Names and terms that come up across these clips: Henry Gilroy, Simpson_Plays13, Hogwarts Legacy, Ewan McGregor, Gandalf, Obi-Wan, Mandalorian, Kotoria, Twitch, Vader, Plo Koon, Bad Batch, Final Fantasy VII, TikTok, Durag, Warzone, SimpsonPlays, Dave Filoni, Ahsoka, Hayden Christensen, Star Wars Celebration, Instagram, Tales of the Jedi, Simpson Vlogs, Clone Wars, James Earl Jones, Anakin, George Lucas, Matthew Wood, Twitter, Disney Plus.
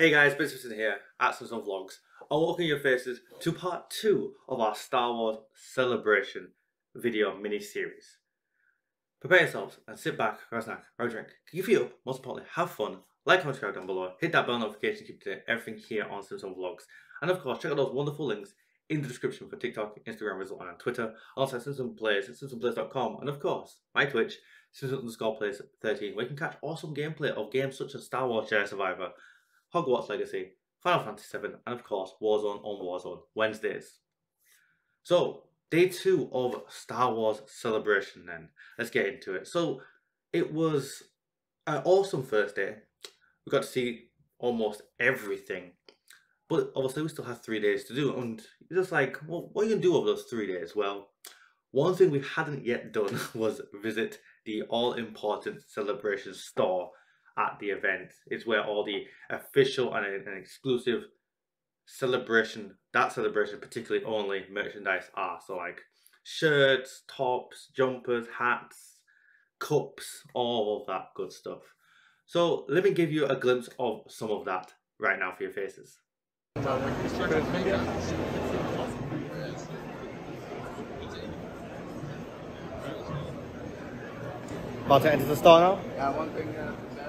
Hey guys, Simpson here at Simpson Vlogs. I welcome your faces to part 2 of our Star Wars Celebration video mini-series. Prepare yourselves and sit back, grab a snack, grab a drink, give you up, most importantly have fun, like, comment, subscribe down below, hit that bell notification to keep today everything here on Simpson Vlogs. And of course check out those wonderful links in the description for TikTok, Instagram, Result and Twitter, also SimpsonPlays, SimpsonPlays.com, and of course my Twitch, Simpson_Plays13, where you can catch awesome gameplay of games such as Star Wars Jedi Survivor, Hogwarts Legacy, Final Fantasy VII, and of course Warzone on Warzone Wednesdays. So day 2 of Star Wars Celebration then. Let's get into it. So it was an awesome first day. We got to see almost everything. But obviously we still have 3 days to do, and you're just like, well, what are you going to do over those 3 days? Well, one thing we hadn't yet done was visit the all-important Celebration store at the event. It's where all the official and exclusive Celebration, that Celebration particularly only, merchandise are. So like shirts, tops, jumpers, hats, cups, all of that good stuff. So let me give you a glimpse of some of that right now for your faces. About to enter the store now? Yeah, one thing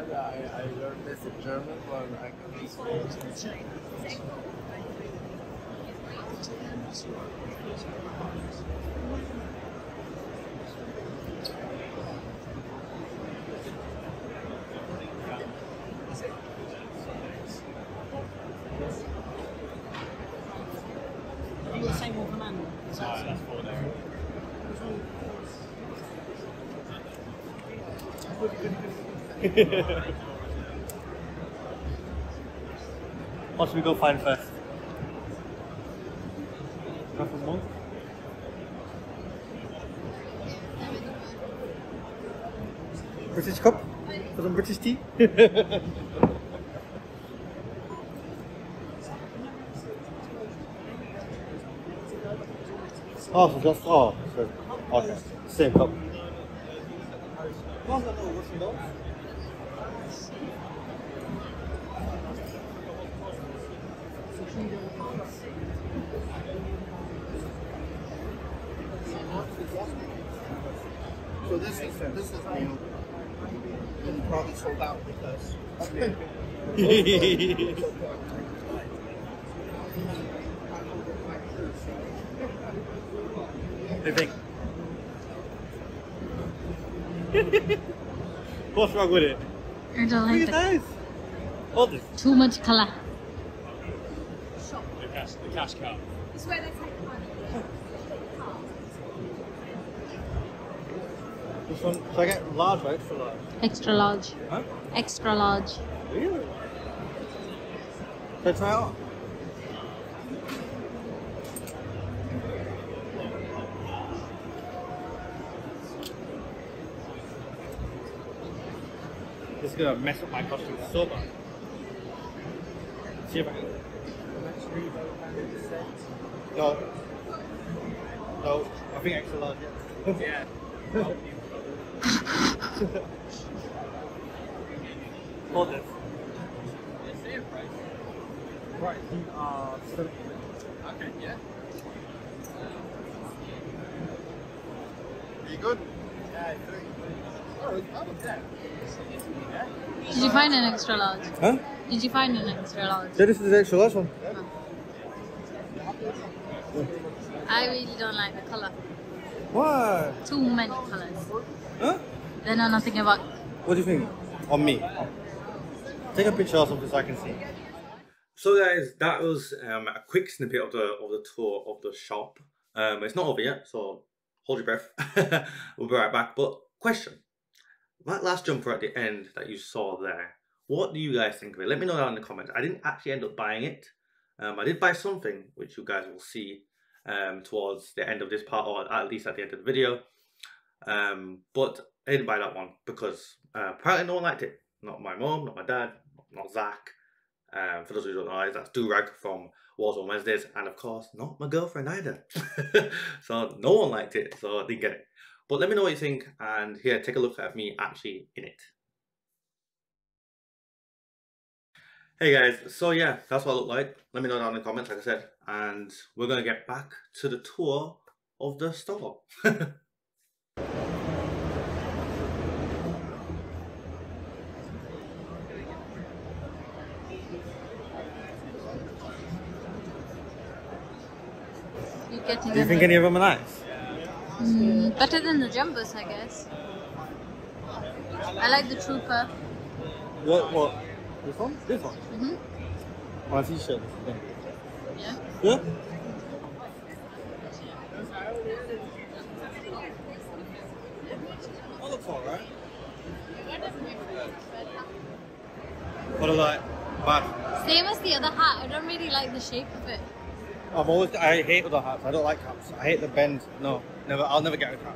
I learned this in German, but I can't speak it. Are you the same one from Anna? No, that's for there. What should we go find first? British cup? For some British tea? Oh, so just oh, so, okay. Same cup. So this is new. It's probably sold out because I think. What's wrong with it? You're delightful. Look at this. Hold it. Too much colour. The cash cow. It's where they take money. This one, should I get large or extra large? Extra large. Huh? Extra large. Really? Should I try it out? This is going to mess up my costume so bad. See if I can... No. No. I think extra large, yeah. Yeah. Hold this. Say a price. Right, these are... Okay, yeah. Are you good? Yeah, it's very good. Did you find an extra large? Huh? Did you find an extra large? Yeah, this is the extra large one. Oh. Yeah. I really don't like the colour. Why? Too many colours. Huh? They know nothing about... What do you think? On me? Take a picture of something so I can see. So guys, that was a quick snippet of the tour of the shop. It's not over yet, so hold your breath. We'll be right back. But question. That last jumper at the end that you saw there, what do you guys think of it? Let me know down in the comments. I didn't actually end up buying it. I did buy something, which you guys will see towards the end of this part, or at least at the end of the video. But I didn't buy that one because apparently no one liked it. Not my mom, not my dad, not Zach. For those who don't know, that's Durag from Warzone Wednesdays. And of course, not my girlfriend either. So no one liked it, so I didn't get it. But let me know what you think, and here, take a look at me actually in it. Hey guys, so yeah, that's what I look like. Let me know down in the comments, like I said, and we're gonna get back to the tour of the store. Do you think any of them are nice? Better than the Jumbos, I guess. I like the Trooper. What? This one? This one? Mm-hmm. On a t-shirt. Yeah. Yeah? I look for, right? What a lot. Bad. Same as the other hat. I don't really like the shape of it. I hate other hats. I don't like hats. I hate the bend. No, never. I'll never get a cap.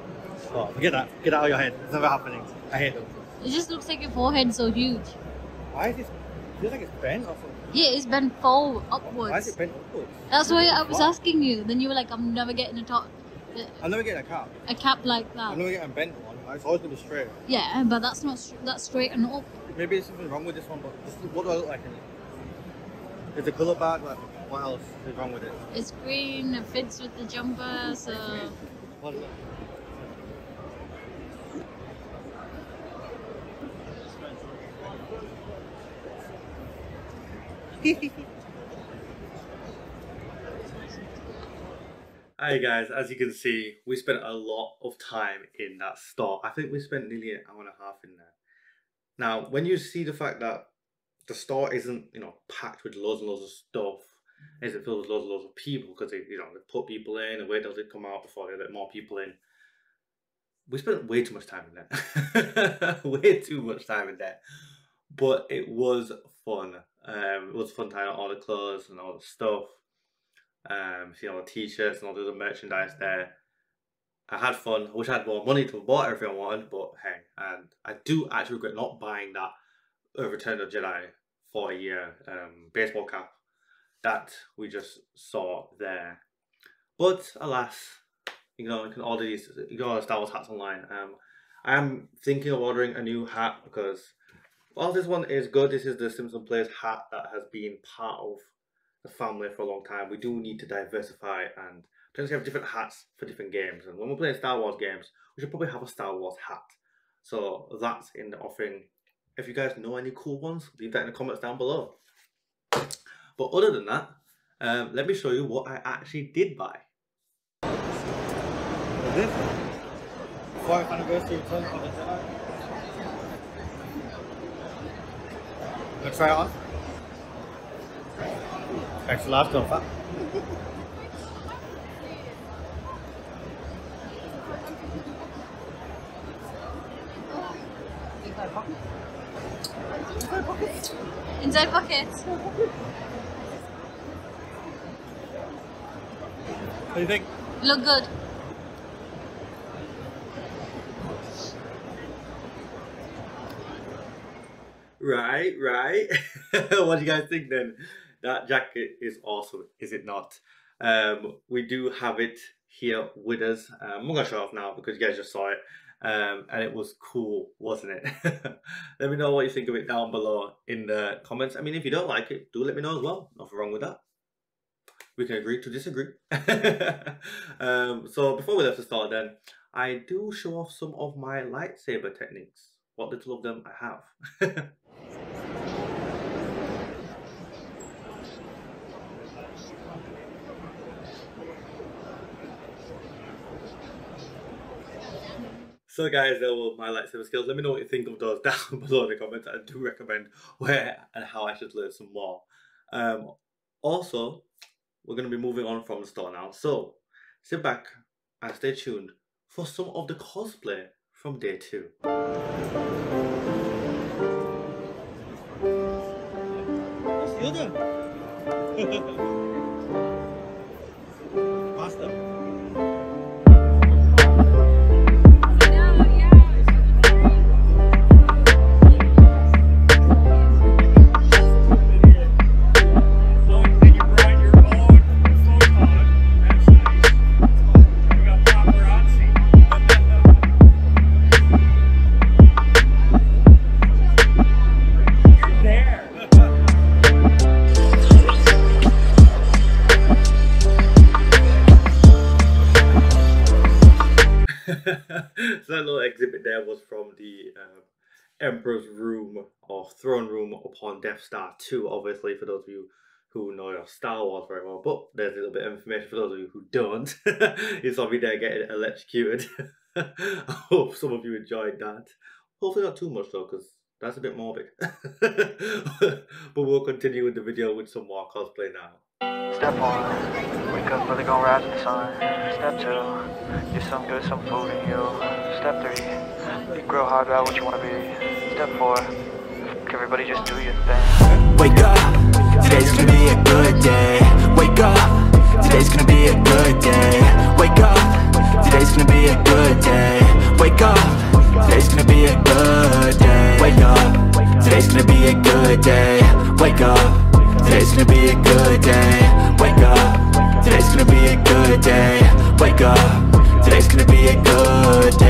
Oh, forget that. Get that out of your head. It's never happening. I hate them. It just looks like your forehead's so huge. Why is it? Feels like it's bent or something. Yeah, it's bent forward, upwards. Why is it bent upwards? That's why I was asking you. Then you were like, "I'm never getting a top." I'm never getting a cap. A cap like that. I'm never getting a bent one. It's always gonna be straight. Yeah, but that's not that's straight and up. Maybe there's something wrong with this one. But what do I look like in it? Is the color bad? Like, what else is wrong with it? It's green, it fits with the jumper, so... What is that? Hi guys, as you can see, we spent a lot of time in that store. I think we spent nearly an hour and a half in there. Now, when you see the fact that the store isn't, you know, packed with loads and loads of stuff, is it filled with loads and loads of people, because they, you know, they put people in and wait till they come out before they let more people in. We spent way too much time in there. Way too much time in there. But it was fun. It was fun trying out all the clothes and all the stuff. See all the t-shirts and all the other merchandise there. I had fun. I wish I had more money to have bought everything I wanted, but hey, and I do actually regret not buying that Return of the Jedi for a year baseball cap that we just saw there. But alas, you know, you can order these, you can order Star Wars hats online. I am thinking of ordering a new hat because while this one is good, this is the SimpsonPlays hat that has been part of the family for a long time. We do need to diversify and potentially have different hats for different games. And when we're playing Star Wars games, we should probably have a Star Wars hat. So that's in the offering. If you guys know any cool ones, leave that in the comments down below. But other than that, let me show you what I actually did buy. This 4th anniversary Return of the Jedi. Let's try it on. Extra large, don't fat. Inside pockets. Inside pockets. What do you think? Look good. Right. What do you guys think then? That jacket is awesome, is it not? We do have it here with us. I'm not gonna show it off now because you guys just saw it. And it was cool, wasn't it? Let me know what you think of it down below in the comments. I mean, if you don't like it, do let me know as well. Nothing wrong with that. We can agree to disagree. So before we left the store then, I do show off some of my lightsaber techniques. What little of them I have. So guys, there were my lightsaber skills. Let me know what you think of those down below in the comments. I do recommend where and how I should learn some more. Also, we're going to be moving on from the store now. So sit back and stay tuned for some of the cosplay from day 2. What's the other? Master. So that little exhibit there was from the Emperor's Room or Throne Room upon Death Star 2, obviously, for those of you who know your Star Wars very well. But there's a little bit of information for those of you who don't. You saw me there getting electrocuted. I hope some of you enjoyed that. Hopefully not too much though, because that's a bit morbid. But we'll continue with the video with some more cosplay now. Step 1, wake up, really gonna rise in the sun. Step 2, get some good, some food in you. Step 3, you grow hard about what you want to be. Step 4, everybody just do your thing. Wake up. Today's gonna be a good day. Wake up. Today's gonna be a good day. Wake up. Today's gonna be a good day. Wake up. Today's gonna be a good day. Wake up. Today's gonna be a good day. Wake up. Today's gonna be a good day. Wake up. Today's gonna be a good day. Wake up. Today's gonna be a good day.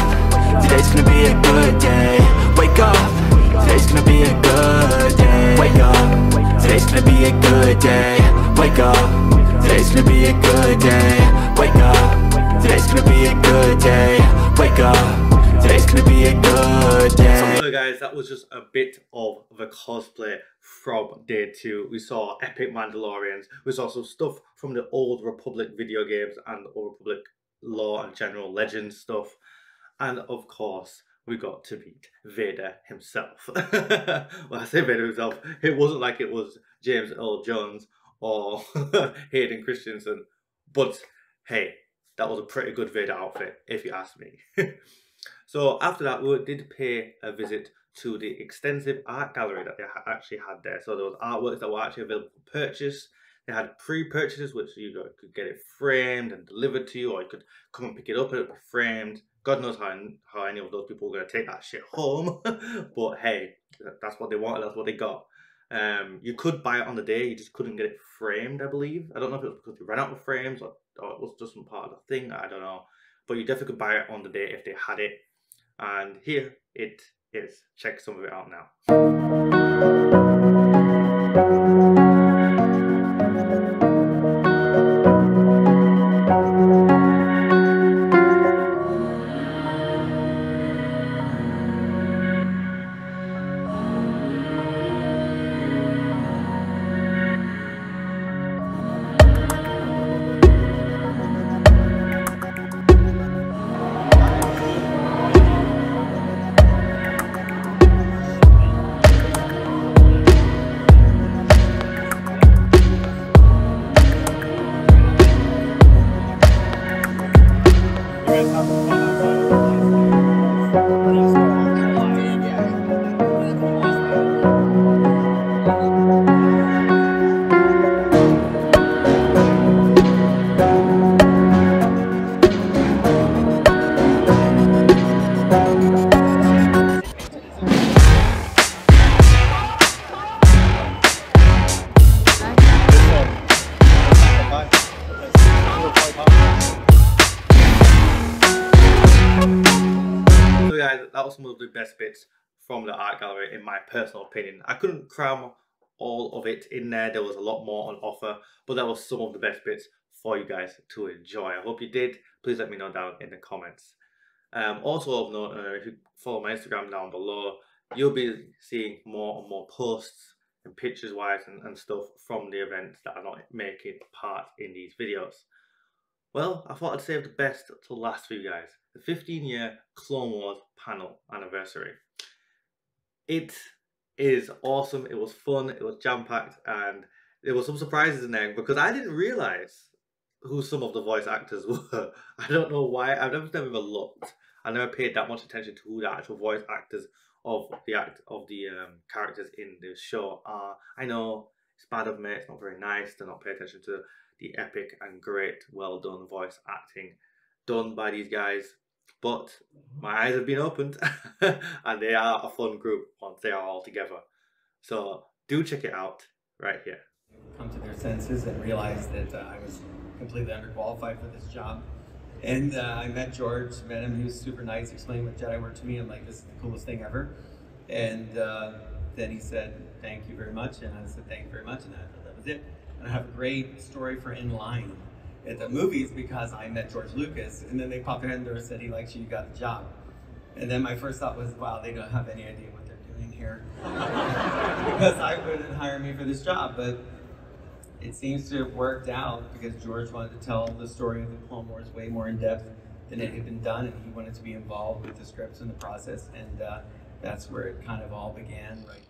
Today's gonna be a good day. Wake up. Today's gonna be a good day. Wake up. Today's gonna be a good day. Wake up. Today's gonna be a good day. Wake up. Today's gonna be a good day. Wake up. Today's gonna be a good day. So guys, that was just a bit of the cosplay from day 2. We saw epic Mandalorians. We saw some stuff from the Old Republic video games and the Old Republic lore and general legend stuff. And of course, we got to meet Vader himself. Well, I say Vader himself, it wasn't like it was James Earl Jones or Hayden Christensen. But hey, that was a pretty good Vader outfit, if you ask me. So after that, we did pay a visit to the extensive art gallery that they actually had there. So there was artworks that were actually available for purchase. They had pre-purchases, which you could get it framed and delivered to you, or you could come and pick it up and it would be framed. God knows how any of those people are going to take that shit home. But hey, that's what they wanted, that's what they got. You could buy it on the day, you just couldn't get it framed, I believe. I don't know if it was because they ran out of frames or it was just some part of the thing, I don't know. But you definitely could buy it on the day if they had it. And here it is. Check some of it out now. That was some of the best bits from the art gallery, in my personal opinion. I couldn't cram all of it in there. There was a lot more on offer, but that was some of the best bits for you guys to enjoy. I hope you did. Please let me know down in the comments. Also of note, if you follow my Instagram down below, you'll be seeing more and more posts and pictures wise and stuff from the events that are not making part in these videos. Well, I thought I'd save the best to last for you guys. The 15-year Clone Wars panel anniversary. It is awesome, it was fun, it was jam-packed, and there were some surprises in there because I didn't realise who some of the voice actors were. I don't know why, I've never even looked. I never paid that much attention to who the actual voice actors of the characters in the show are. I know, it's bad of me, it's not very nice to not pay attention to the epic and great, well done voice acting done by these guys, but my eyes have been opened and they are a fun group once they are all together. So do check it out right here. Come to their senses and realize that I was completely underqualified for this job. And I met George, met him, he was super nice, explained what Jedi were to me. I'm like, this is the coolest thing ever. And then he said, thank you very much. And I said, thank you very much. And that was it. And I have a great story for In Line at the movies because I met George Lucas. And then they popped their head in the door and said, he likes you, you got the job. And then my first thought was, wow, they don't have any idea what they're doing here. Because I wouldn't hire me for this job. But it seems to have worked out because George wanted to tell the story of the Clone Wars way more in depth than it had been done, and he wanted to be involved with the scripts and the process, and that's where it kind of all began. Right.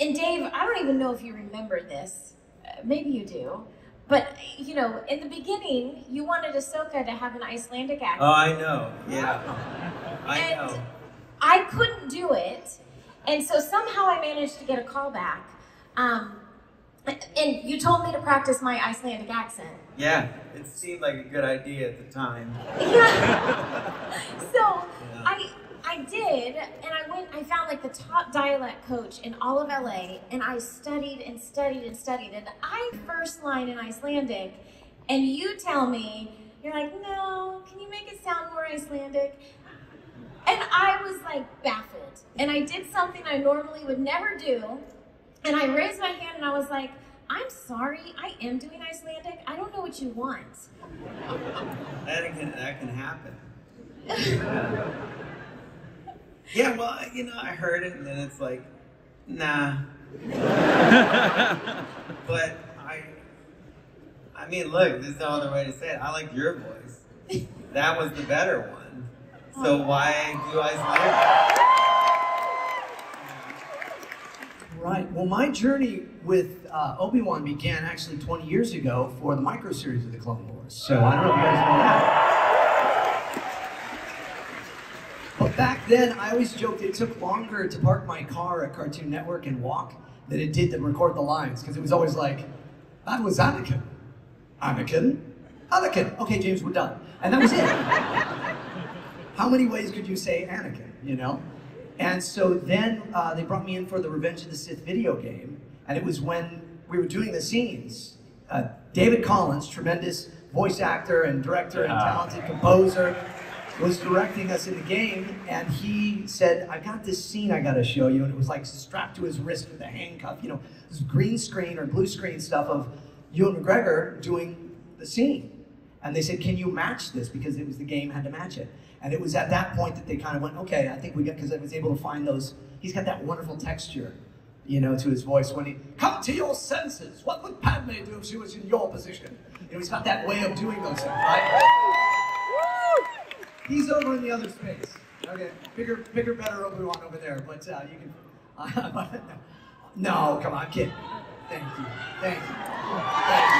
And Dave, I don't even know if you remember this, maybe you do, but you know, in the beginning, you wanted Ahsoka to have an Icelandic accent. Oh, I know, yeah, I know. I couldn't do it, and so somehow I managed to get a call back. And you told me to practice my Icelandic accent. Yeah, it seemed like a good idea at the time. Yeah. So yeah. I did, and I went, I found like the top dialect coach in all of LA, and I studied and studied and studied, and I first line in Icelandic, and you tell me, you're like, no, can you make it sound more Icelandic? And I was like baffled, and I did something I normally would never do. And I raised my hand and I was like, I'm sorry, I am doing Icelandic. I don't know what you want. That can happen. Yeah, well, you know, I heard it and then it's like, nah. But I mean, look, there's no other way to say it. I like your voice. That was the better one. So why do Icelandic? Right. Well, my journey with Obi-Wan began actually 20 years ago for the micro-series of the Clone Wars. So I don't know if you guys know that. But back then, I always joked it took longer to park my car at Cartoon Network and walk than it did to record the lines, because it was always like, that was Anakin. Anakin? Anakin. Okay, James, we're done. And that was it. How many ways could you say Anakin, you know? And so then they brought me in for the Revenge of the Sith video game, and it was when we were doing the scenes. David Collins, tremendous voice actor and director and talented composer, was directing us in the game, and he said, I got this scene I gotta show you, and it was like strapped to his wrist with a handcuff, you know, this green screen or blue screen stuff of Ewan McGregor doing the scene. And they said, can you match this? Because it was the game had to match it. And it was at that point that they kind of went, okay, I think we got, because I was able to find those, he's got that wonderful texture, you know, to his voice when he, come to your senses, what would Padme do if she was in your position? You know, he's got that way of doing those things, right? He's over in the other space. Okay, bigger, better Obi-Wan over there, but you can, no, come on, I'm kidding. Thank you, thank you, thank you.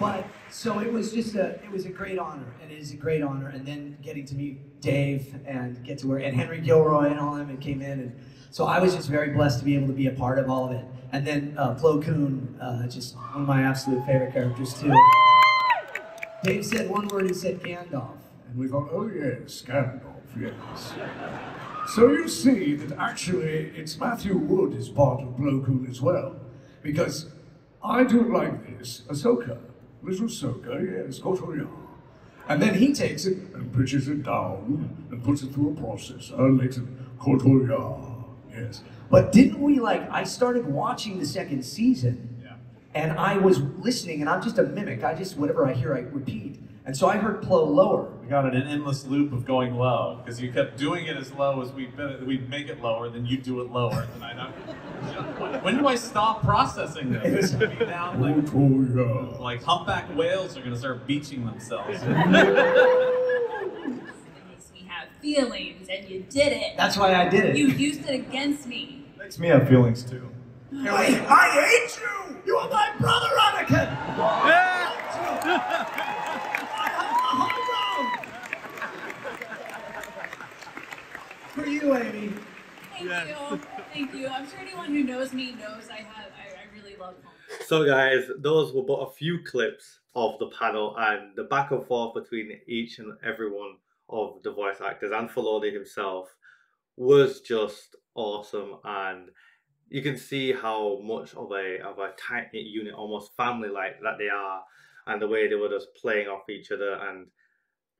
But so it was just a, it was a great honor, and it is a great honor. And then getting to meet Dave and get to work, and Henry Gilroy and all of them came in. And so I was just very blessed to be able to be a part of all of it. And then Plo Koon, just one of my absolute favorite characters too. Dave said one word, he said Gandalf. And we go, oh yes, Gandalf, yes. So you see that actually it's Matthew Wood is part of Plo Koon as well. Because I do like this, Ahsoka. Little Ahsoka, yes, Kotoria. And then he takes it and pitches it down and puts it through a process and makes it Kotoria, yes. But didn't we like, I started watching the second season, yeah, and I was listening, and I'm just a mimic. I just, whatever I hear, I repeat. And so I heard Plo lower. We got an endless loop of going low, because you kept doing it as low as we'd make it lower, then you do it lower. And I when do I stop processing this? It's gonna be down like humpback whales are gonna start beaching themselves. We have feelings, and you did it. That's why I did it. You used it against me. Makes me have feelings too. I hate you! You are my brother, Anakin! Yeah. For you, Amy. Thank you. Thank you. I'm sure anyone who knows me knows I really love home. So guys, those were but a few clips of the panel and the back and forth between each and every one of the voice actors, and Filoni himself was just awesome, and you can see how much of a tight-knit unit, almost family-like, that they are, and the way they were just playing off each other and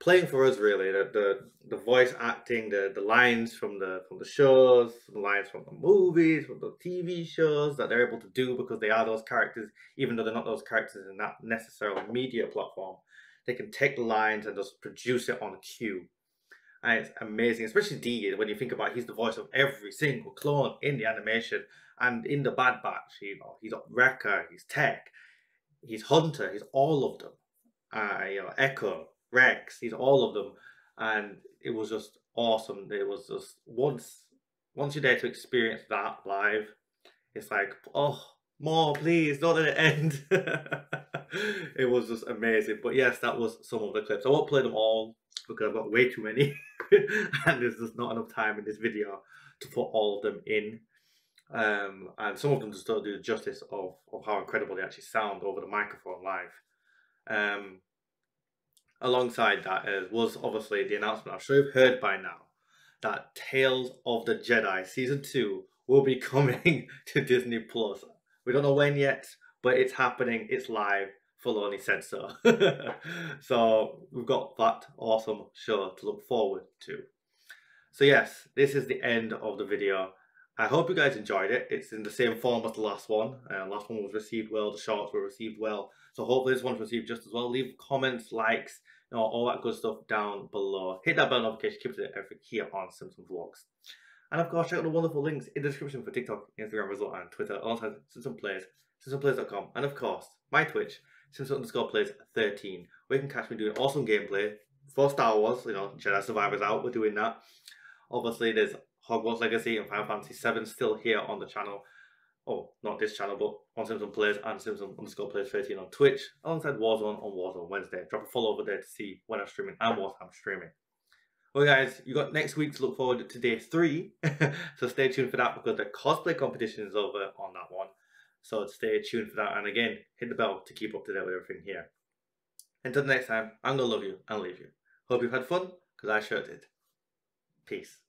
playing for us, really. The voice acting, the lines from the shows, the lines from the movies, from the TV shows that they're able to do because they are those characters, even though they're not those characters in that necessarily media platform. They can take the lines and just produce it on cue. And it's amazing, especially D, when you think about it, he's the voice of every single clone in the animation and in the Bad Batch. You know, he's Wrecker, he's Tech, he's Hunter, he's all of them. You know, Echo, Rex, he's all of them. And it was just awesome. It was just, once you're there to experience that live, it's like, oh, more, please, don't let it end. It was just amazing. But yes, that was some of the clips. I won't play them all because I've got way too many and there's just not enough time in this video to put all of them in. And some of them just don't do the justice of how incredible they actually sound over the microphone live. Alongside that was obviously the announcement, I'm sure you've heard by now, that Tales of the Jedi Season 2 will be coming to Disney Plus. We don't know when yet, but it's happening, it's live. Filoni said so. So we've got that awesome show to look forward to. So yes, this is the end of the video. I hope you guys enjoyed it. It's in the same form as the last one. Last one was received well, the shorts were received well. So hopefully this one's received just as well. Leave comments, likes, you know, all that good stuff down below. Hit that bell notification, keep it every here on Simpson Vlogs. And of course, check out the wonderful links in the description for TikTok, Instagram, Result, and Twitter, alongside SimpsonPlays, SimpsonPlays.com, and of course, my Twitch, Simpson_Plays13, where you can catch me doing awesome gameplay for Star Wars, you know, Jedi Survivor's out, we're doing that. Obviously, there's Hogwarts Legacy and Final Fantasy VII still here on the channel. Oh, not this channel, but on Simpson Plays and Simpson_Plays13 on Twitch, alongside Warzone on Warzone Wednesday. Drop a follow over there to see when I'm streaming and what I'm streaming. Well guys, you got next week to look forward to day 3, so stay tuned for that because the cosplay competition is over on that one. So stay tuned for that, and again, hit the bell to keep up to date with everything here. Until the next time, I'm gonna love you and leave you. Hope you've had fun, because I sure did. Peace.